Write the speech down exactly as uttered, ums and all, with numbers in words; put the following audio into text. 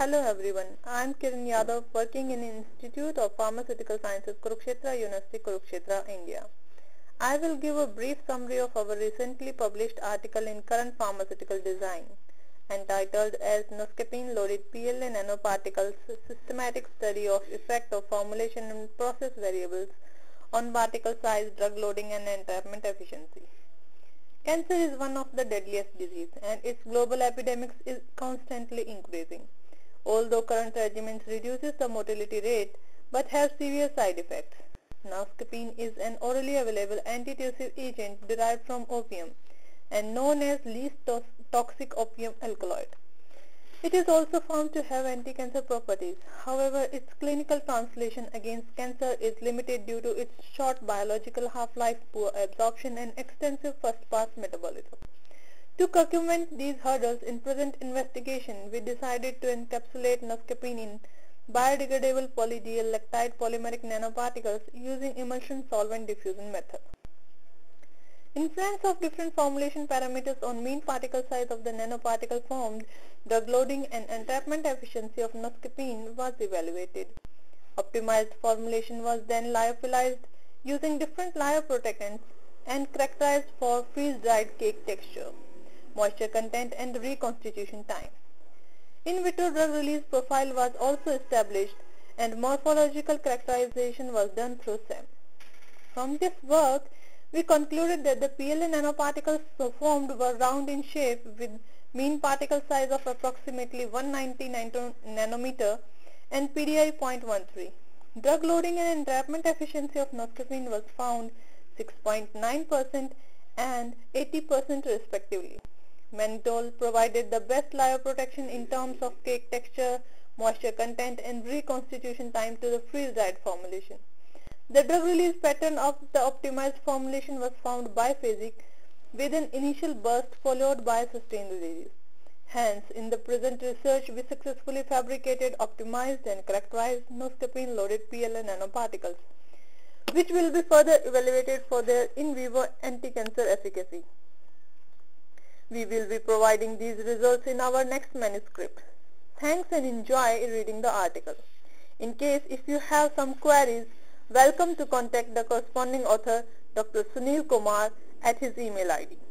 Hello everyone, I am Kiran Yadav, working in Institute of Pharmaceutical Sciences, Kurukshetra University, Kurukshetra, India. I will give a brief summary of our recently published article in Current Pharmaceutical Design, entitled as Noscapine Loaded P L A Nanoparticles Systematic Study of Effect of Formulation and Process Variables on Particle Size, Drug Loading and Entrapment Efficiency. Cancer is one of the deadliest diseases and its global epidemics is constantly increasing. Although current regimens reduces the mortality rate but have severe side effects. Noscapine is an orally available antitussive agent derived from opium and known as least to toxic opium alkaloid. It is also found to have anti-cancer properties. However, its clinical translation against cancer is limited due to its short biological half-life, poor absorption and extensive first-pass metabolism. To circumvent these hurdles in present investigation, we decided to encapsulate noscapine in biodegradable poly-D L lactide polymeric nanoparticles using emulsion solvent diffusion method. Influence of different formulation parameters on mean particle size of the nanoparticle formed, drug loading and entrapment efficiency of noscapine was evaluated. Optimized formulation was then lyophilized using different lyoprotectants and characterized for freeze-dried cake texture, moisture content and reconstitution time. In vitro drug release profile was also established and morphological characterization was done through S E M. From this work, we concluded that the P L A nanoparticles formed were round in shape with mean particle size of approximately one hundred ninety nanometer and P D I zero point one three. Drug loading and entrapment efficiency of noscapine was found six point nine percent and eighty percent respectively. Menthol provided the best lyoprotection in terms of cake texture, moisture content and reconstitution time to the freeze-dried formulation. The drug release pattern of the optimized formulation was found biphasic with an initial burst followed by sustained release. Hence, in the present research, we successfully fabricated, optimized and characterized noscapine loaded P L A nanoparticles, which will be further evaluated for their in vivo anti-cancer efficacy. We will be providing these results in our next manuscript. Thanks and enjoy reading the article. In case if you have some queries, welcome to contact the corresponding author, Doctor Sunil Kumar, at his email I D.